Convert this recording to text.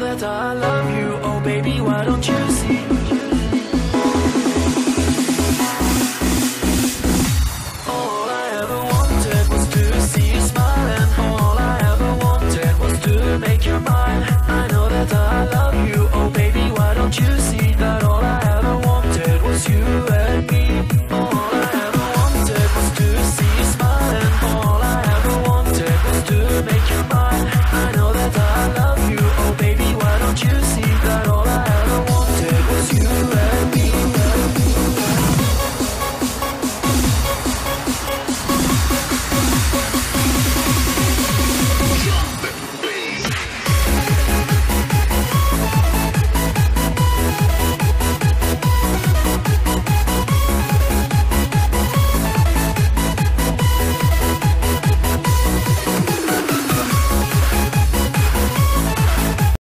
know that I love you. Oh baby, why don't you see? All I ever wanted was to see you smile, and all I ever wanted was to make you mine.